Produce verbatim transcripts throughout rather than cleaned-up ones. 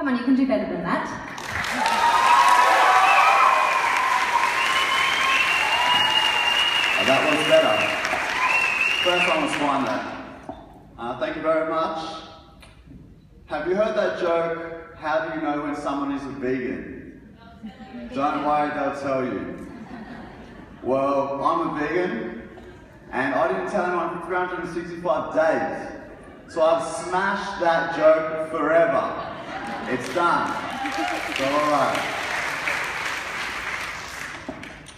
Come on, you can do better than that. Well, that was better. First one was fine though. Uh, thank you very much. Have you heard that joke, how do you know when someone is a vegan? Don't worry, they'll tell you. Well, I'm a vegan, and I didn't tell anyone for three hundred sixty-five days. So I've smashed that joke forever. It's done. So, alright.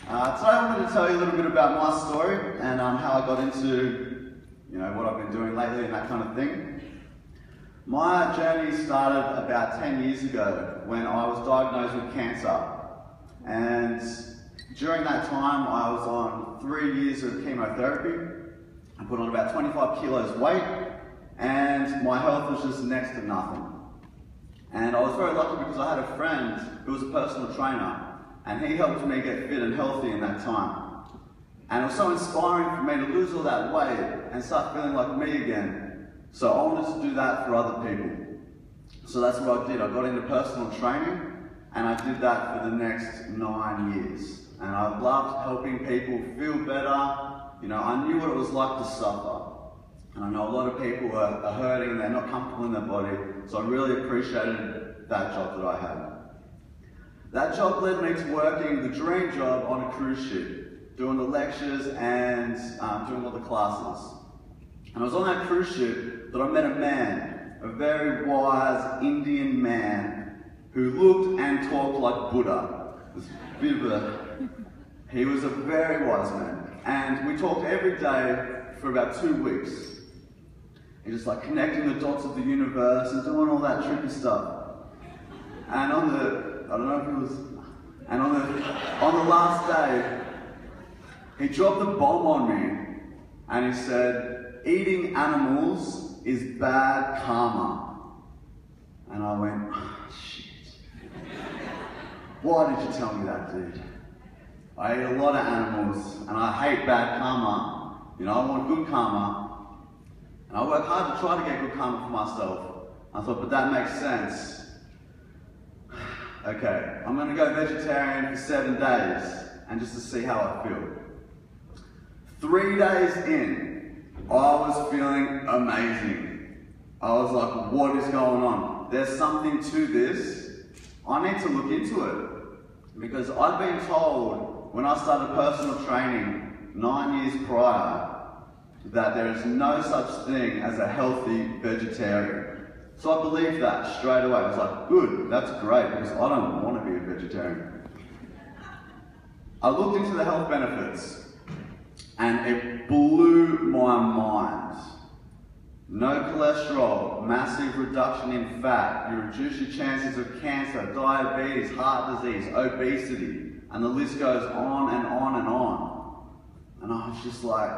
Uh, today I wanted to tell you a little bit about my story and um, how I got into, you know, what I've been doing lately and that kind of thing. My journey started about ten years ago when I was diagnosed with cancer. And during that time I was on three years of chemotherapy. I put on about twenty-five kilos weight. And my health was just next to nothing. And I was very lucky because I had a friend who was a personal trainer, and he helped me get fit and healthy in that time. And it was so inspiring for me to lose all that weight and start feeling like me again. So I wanted to do that for other people. So that's what I did. I got into personal training, and I did that for the next nine years. And I loved helping people feel better. You know, I knew what it was like to suffer. And I know a lot of people are, are hurting, they're not comfortable in their body, so I really appreciated that job that I had. That job led me to working the dream job on a cruise ship, doing the lectures and um, doing all the classes. And I was on that cruise ship that I met a man, a very wise Indian man, who looked and talked like Buddha. It was a bit of a, he was a very wise man. And we talked every day for about two weeks. And just like connecting the dots of the universe and doing all that tricky stuff. And on the, I don't know if it was, and on the, on the last day, he dropped the bomb on me and he said, eating animals is bad karma. And I went, oh, shit. Why did you tell me that, dude? I eat a lot of animals and I hate bad karma. You know, I want good karma, and I work hard to try to get good karma for myself. I thought, but that makes sense. Okay, I'm going to go vegetarian for seven days, and just to see how I feel. Three days in, I was feeling amazing. I was like, what is going on? There's something to this. I need to look into it, because I've been told when I started personal training nine years prior that there is no such thing as a healthy vegetarian. So I believed that straight away. I was like, good, that's great, because I don't want to be a vegetarian. I looked into the health benefits and it blew my mind. No cholesterol, massive reduction in fat, you reduce your chances of cancer, diabetes, heart disease, obesity, and the list goes on and on and on. And I was just like,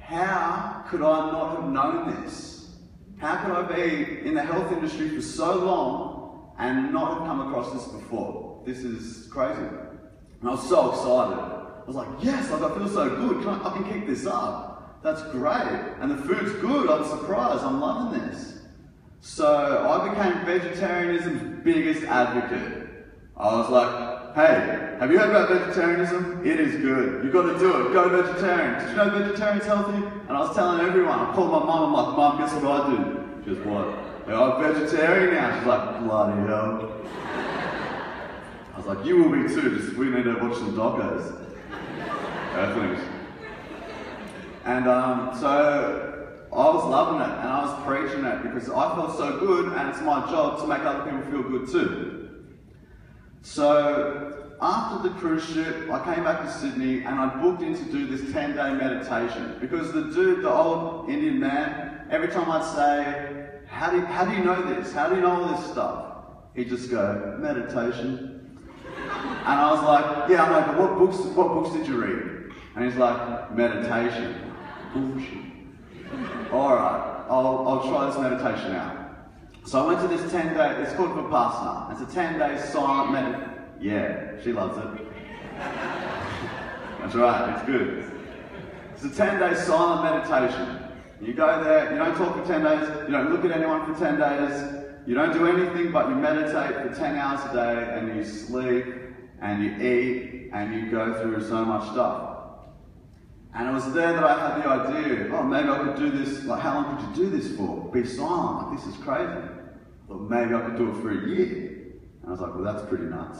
how could I not have known this? How could I be in the health industry for so long and not have come across this before? This is crazy. And I was so excited. I was like, yes, like I feel so good. Can I, I can keep this up. That's great. And the food's good. I'm surprised. I'm loving this. So I became vegetarianism's biggest advocate. I was like, hey, have you heard about vegetarianism? It is good. You've got to do it. Go vegetarian. Did you know vegetarian's healthy? And I was telling everyone. I called my mum. I'm like, Mum, guess what I do? She goes, what? I'm vegetarian now. She's like, bloody hell. I was like, you will be too. Just we need to watch some docos. Earthlings. And um, so I was loving it, and I was preaching it because I felt so good, and it's my job to make other people feel good too. So, after the cruise ship, I came back to Sydney and I booked in to do this ten-day meditation. Because the dude, the old Indian man, every time I'd say, how do, you, how do you know this? How do you know all this stuff? He'd just go, meditation. And I was like, yeah, I'm like, but what books, what books did you read? And he's like, meditation. Bullshit. Alright, I'll, I'll try this meditation out. So I went to this ten-day, it's called Vipassana. It's a ten-day silent meditation. Yeah, she loves it. That's right, it's good. It's a ten-day silent meditation. You go there, you don't talk for ten days, you don't look at anyone for ten days, You don't do anything but you meditate for ten hours a day, and you sleep, and you eat, and you go through so much stuff. And it was there that I had the idea, oh, maybe I could do this, like, how long could you do this for? Be silent, like, this is crazy. Well, maybe I could do it for a year. And I was like, well, that's pretty nuts.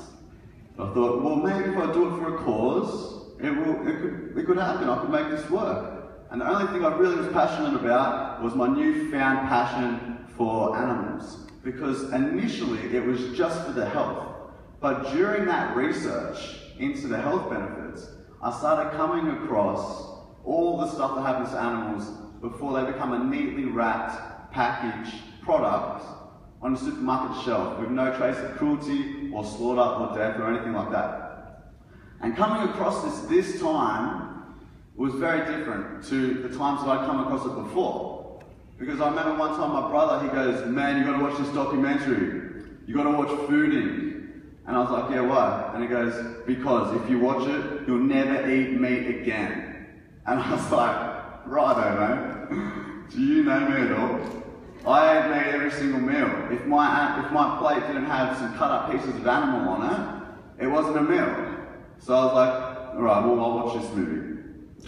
But I thought, well, maybe if I do it for a cause, it, will, it, could, it could happen, I could make this work. And the only thing I really was passionate about was my newfound passion for animals. Because initially it was just for the health. But during that research into the health benefits, I started coming across all the stuff that happens to animals before they become a neatly wrapped, packaged product on a supermarket shelf with no trace of cruelty or slaughter or death or anything like that. And coming across this this time was very different to the times that I'd come across it before. Because I remember one time my brother, he goes, man, you gotta watch this documentary. You gotta watch Food Incorporated. And I was like, yeah, why? And he goes, because if you watch it, you'll never eat meat again. And I was like, righto, man. Do you know me at all? I ate meat every single meal. If my, if my plate didn't have some cut up pieces of animal on it, it wasn't a meal. So I was like, all right, well, I'll watch this movie.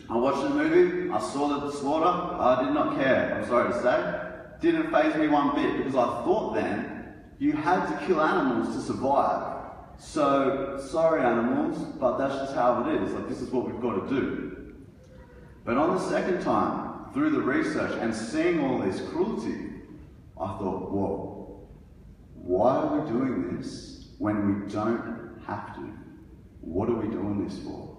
I watched the movie, I saw the slaughter, I did not care, I'm sorry to say. Didn't faze me one bit, because I thought then, you had to kill animals to survive. So, sorry animals, but that's just how it is. Like, this is what we've got to do. But on the second time, through the research and seeing all this cruelty, I thought, whoa, why are we doing this when we don't have to? What are we doing this for?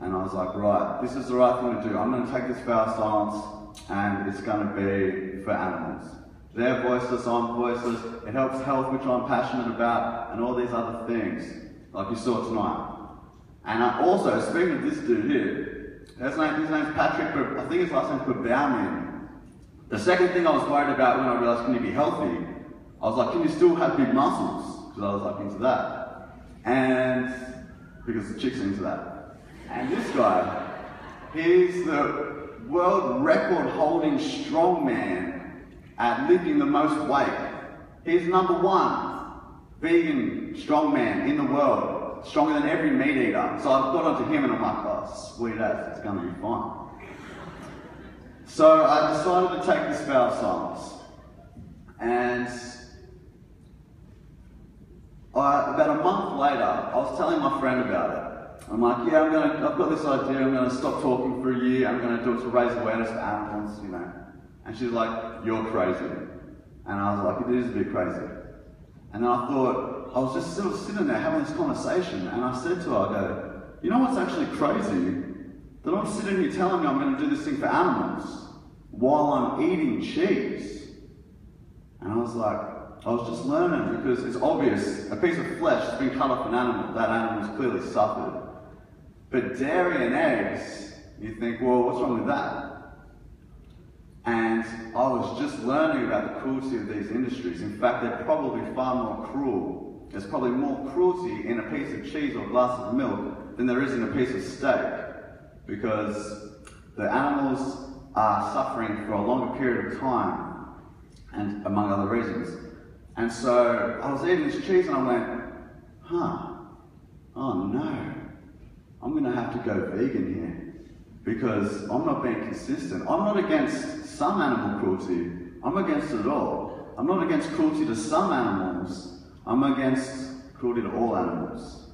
And I was like, right, this is the right thing to do. I'm going to take this foul stance, and it's going to be for animals. They're voiceless, I'm voiceless, it helps health, which I'm passionate about, and all these other things, like you saw tonight. And I also, speaking of this dude here, his, name, his name's Patrick, I think his last name's Pavement. The second thing I was worried about when I realised, can you be healthy? I was like, can you still have big muscles? Because I was like into that. And, because the chicks are into that. And this guy, he's the world record holding strongman at lifting the most weight. He's number one vegan strongman in the world, stronger than every meat eater. So I've got onto him and I'm like, oh, sweet ass, it's gonna be fine. So I decided to take this vow stance. And I, about a month later, I was telling my friend about it. I'm like, yeah, I'm gonna, I've got this idea, I'm gonna stop talking for a year, I'm gonna do it to raise awareness for animals, you know. And she's like, you're crazy. And I was like, it is a bit crazy. And then I thought, I was just still sitting there having this conversation, and I said to her, I go, you know what's actually crazy? That I'm sitting here telling you I'm going to do this thing for animals while I'm eating cheese. And I was like, I was just learning, because it's obvious, a piece of flesh has been cut off an animal, that animal's clearly suffered. But dairy and eggs, you think, well, what's wrong with that? And I was just learning about the cruelty of these industries. In fact, they're probably far more cruel. There's probably more cruelty in a piece of cheese or a glass of milk than there is in a piece of steak, because the animals are suffering for a longer period of time, and among other reasons. And so I was eating this cheese and I went, huh, oh no, I'm gonna have to go vegan here. Because I'm not being consistent. I'm not against some animal cruelty. I'm against it all. I'm not against cruelty to some animals. I'm against cruelty to all animals.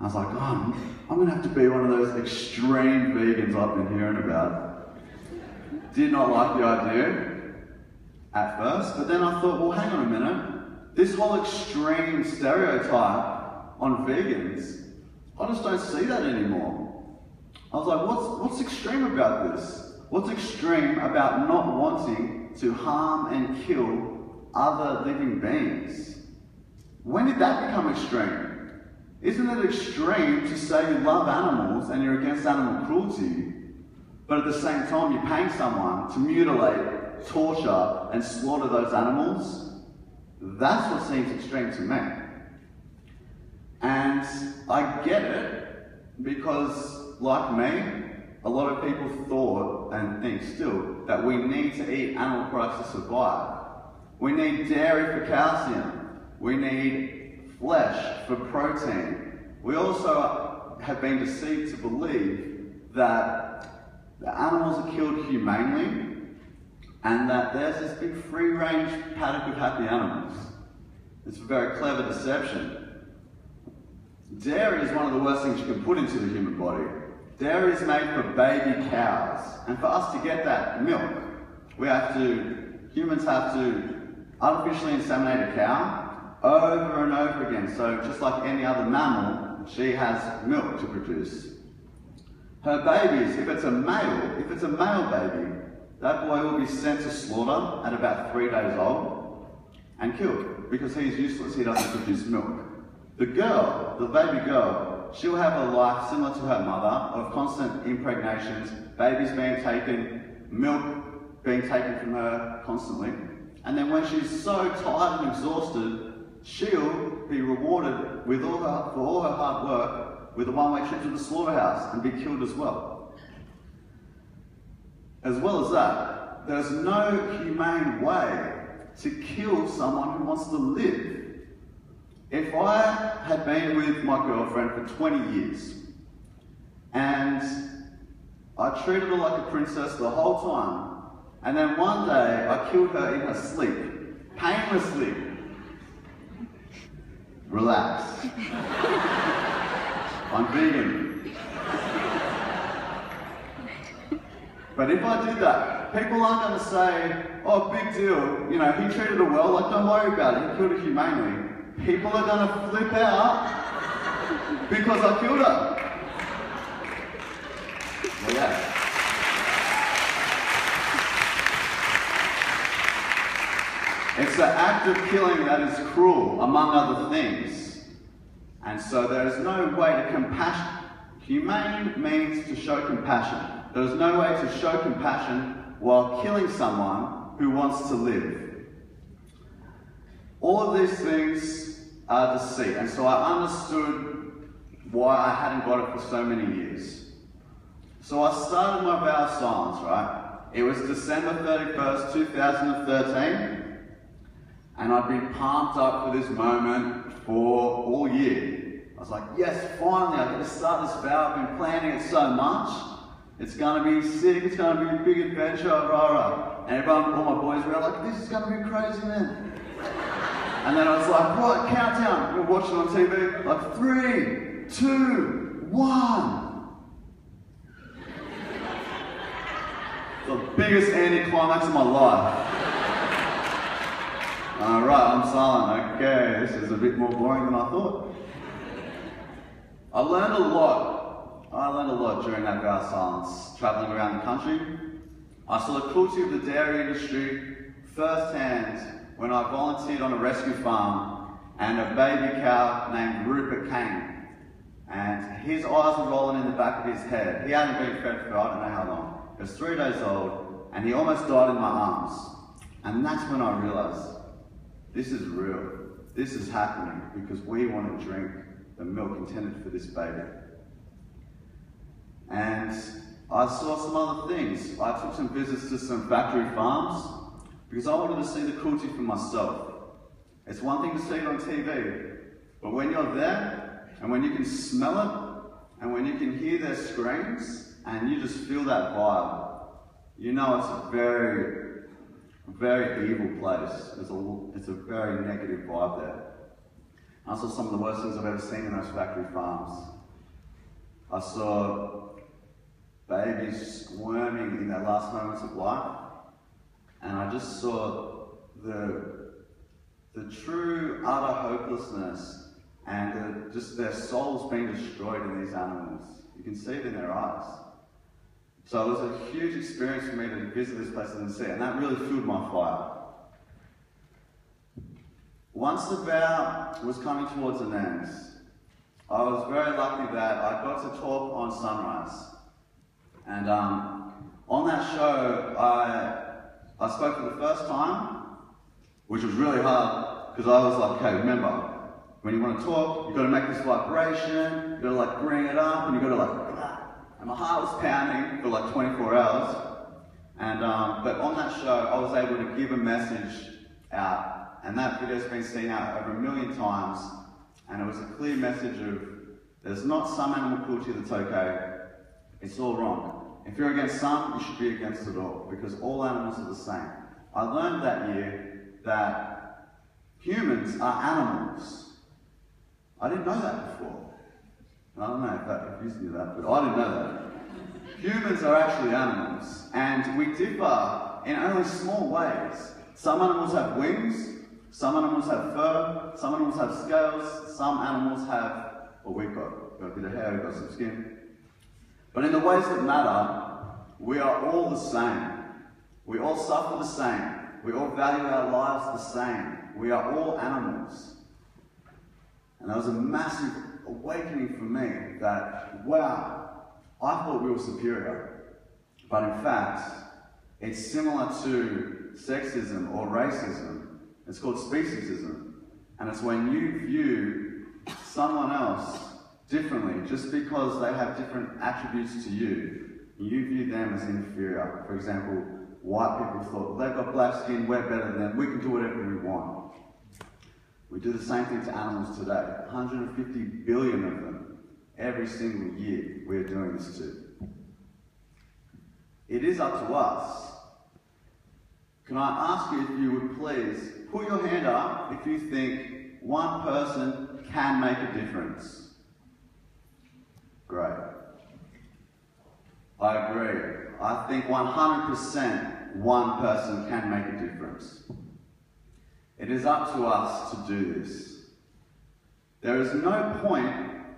I was like, oh, I'm, I'm gonna have to be one of those extreme vegans I've been hearing about. Did not like the idea at first, but then I thought, well, hang on a minute. This whole extreme stereotype on vegans, I just don't see that anymore. I was like, what's, what's extreme about this? What's extreme about not wanting to harm and kill other living beings? When did that become extreme? Isn't it extreme to say you love animals and you're against animal cruelty, but at the same time you're paying someone to mutilate, torture, and slaughter those animals? That's what seems extreme to me. And I get it, because like me, a lot of people thought, and think still, that we need to eat animal products to survive. We need dairy for calcium. We need flesh for protein. We also have been deceived to believe that the animals are killed humanely and that there's this big free-range paddock of happy animals. It's a very clever deception. Dairy is one of the worst things you can put into the human body. Dairy is made for baby cows, and for us to get that milk, we have to, humans have to artificially inseminate a cow over and over again. So just like any other mammal, she has milk to produce. Her babies, if it's a male, if it's a male baby, that boy will be sent to slaughter at about three days old and killed because he's useless, he doesn't produce milk. The girl, the baby girl, she'll have a life similar to her mother of constant impregnations, babies being taken, milk being taken from her constantly. And then when she's so tired and exhausted, she'll be rewarded with all her, for all her hard work with a one-way trip to the slaughterhouse and be killed as well. As well as that, there's no humane way to kill someone who wants to live. If I had been with my girlfriend for twenty years and I treated her like a princess the whole time, and then one day, I killed her in her sleep, painlessly. Relax. I'm vegan. But if I did that, people aren't going to say, oh, big deal, you know, he treated her well, like, don't worry about it, he killed her humanely. People are going to flip out because I killed her. Well, yeah. It's the act of killing that is cruel, among other things. And so there is no way to compassion. Humane means to show compassion. There is no way to show compassion while killing someone who wants to live. All of these things are deceit. And so I understood why I hadn't got it for so many years. So I started my vow of silence, right? It was December thirty-first, two thousand thirteen. And I'd been pumped up for this moment for all year. I was like, yes, finally, I get to start this vow. I've been planning it so much. It's going to be sick. It's going to be a big adventure, rah, rah. And everyone, all my boys were like, this is going to be crazy, man. And then I was like, what, countdown? We're watching on T V. Like, three, two, one. The biggest anticlimax of my life. Alright, I'm silent. Okay, this is a bit more boring than I thought. I learned a lot. I learned a lot during that vow of silence, travelling around the country. I saw the cruelty of the dairy industry firsthand when I volunteered on a rescue farm and a baby cow named Rupert Kang. And his eyes were rolling in the back of his head. He hadn't been fed for I don't know how long. He was three days old and he almost died in my arms. And that's when I realised this is real. This is happening because we want to drink the milk intended for this baby. And I saw some other things. I took some visits to some factory farms because I wanted to see the cruelty for myself. It's one thing to see it on T V, but when you're there and when you can smell it and when you can hear their screams and you just feel that vibe, you know it's a very A very evil place. There's a, it's a very negative vibe there. I saw some of the worst things I've ever seen in those factory farms. I saw babies squirming in their last moments of life, and I just saw the, the true utter hopelessness and the, just their souls being destroyed in these animals. You can see it in their eyes. So it was a huge experience for me to visit this place and see it, and that really fueled my fire. Once the vow was coming towards an end, I was very lucky that I got to talk on Sunrise. And um, on that show, I, I spoke for the first time, which was really hard, because I was like, okay, remember, when you want to talk, you've got to make this vibration, you've got to like bring it up, and you've got to like, and my heart was pounding for like twenty-four hours. And, um, but on that show, I was able to give a message out. And that video's been seen out over a million times, and it was a clear message of, there's not some animal cruelty that's okay, it's all wrong. If you're against some, you should be against it all, because all animals are the same. I learned that year that humans are animals. I didn't know that before. I don't know if that if you knew that, but I didn't know that. Humans are actually animals, and we differ in only small ways. Some animals have wings, some animals have fur, some animals have scales, some animals have, well, we've got, got a bit of hair, we've got some skin. But in the ways that matter, we are all the same. We all suffer the same. We all value our lives the same. We are all animals. And that was a massive awakening for me that, wow, I thought we were superior. But in fact, it's similar to sexism or racism. It's called speciesism. And it's when you view someone else differently just because they have different attributes to you. You view them as inferior. For example, white people thought, they've got black skin, we're better than them, we can do whatever we want. We do the same thing to animals today. one hundred fifty billion of them every single year we're doing this to. It is up to us. Can I ask you if you would please put your hand up if you think one person can make a difference? Great. I agree. I think one hundred percent one person can make a difference. It is up to us to do this. There is no point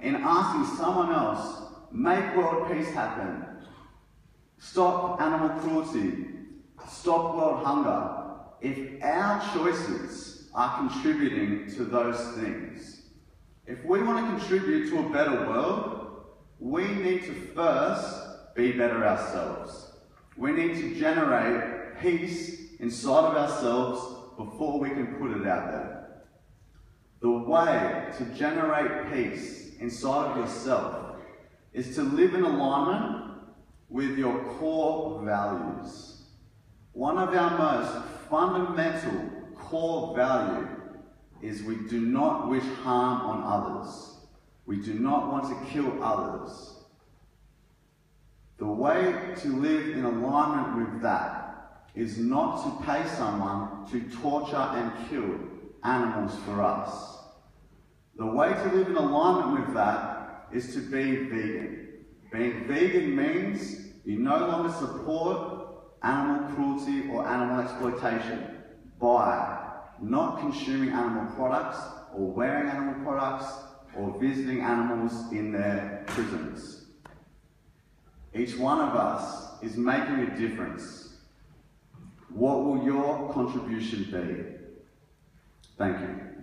in asking someone else, make world peace happen, stop animal cruelty, stop world hunger, if our choices are contributing to those things. If we want to contribute to a better world, we need to first be better ourselves. We need to generate peace inside of ourselves before we can put it out there. The way to generate peace inside of yourself is to live in alignment with your core values. One of our most fundamental core value is we do not wish harm on others. We do not want to kill others. The way to live in alignment with that is not to pay someone to torture and kill animals for us. The way to live in alignment with that is to be vegan. Being vegan means you no longer support animal cruelty or animal exploitation by not consuming animal products or wearing animal products or visiting animals in their prisons. Each one of us is making a difference. What will your contribution be? Thank you.